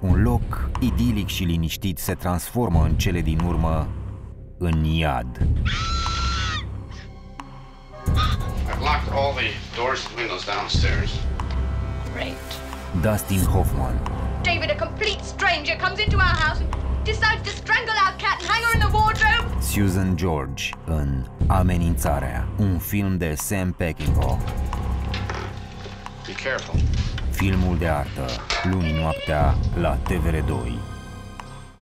Un loc idilic și liniștit se transformă în cele din urmă în iad. Dustin Hoffman. David, a complete stranger, comes into our house and decides to strangle our cat and hang her in the wardrobe. Susan George în Amenințarea, un film de Sam Peckinpah. Be careful. Filmul de artă, luni noaptea la TVR2.